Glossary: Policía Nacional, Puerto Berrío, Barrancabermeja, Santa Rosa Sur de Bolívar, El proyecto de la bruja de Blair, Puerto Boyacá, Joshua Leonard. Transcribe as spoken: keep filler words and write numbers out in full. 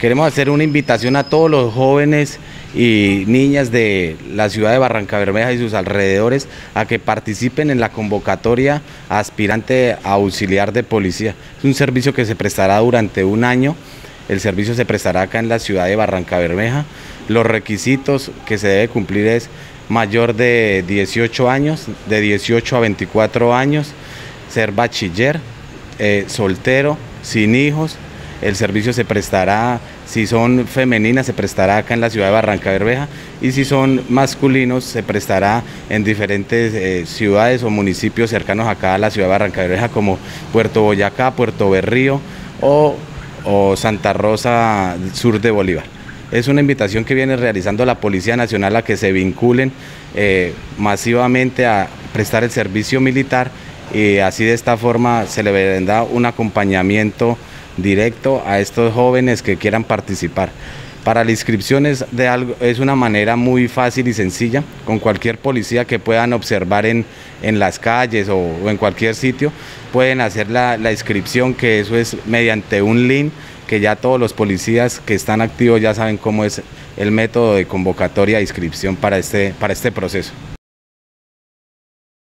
Queremos hacer una invitación a todos los jóvenes y niñas de la ciudad de Barrancabermeja y sus alrededores a que participen en la convocatoria aspirante a auxiliar de policía. Es un servicio que se prestará durante un año. El servicio se prestará acá en la ciudad de Barrancabermeja. Los requisitos que se debe cumplir es mayor de dieciocho años, de dieciocho a veinticuatro años, ser bachiller, eh, soltero, sin hijos. El servicio se prestará, si son femeninas, se prestará acá en la ciudad de Barrancabermeja, y si son masculinos, se prestará en diferentes eh, ciudades o municipios cercanos acá a la ciudad de Barrancabermeja, como Puerto Boyacá, Puerto Berrío o, o Santa Rosa Sur de Bolívar. Es una invitación que viene realizando la Policía Nacional a que se vinculen eh, masivamente a prestar el servicio militar, y así de esta forma se le vendrá un acompañamiento directo a estos jóvenes que quieran participar. Para la inscripción es, de algo, es una manera muy fácil y sencilla, con cualquier policía que puedan observar en, en las calles o, o en cualquier sitio, pueden hacer la, la inscripción, que eso es mediante un link, que ya todos los policías que están activos ya saben cómo es el método de convocatoria e inscripción para este, para este proceso.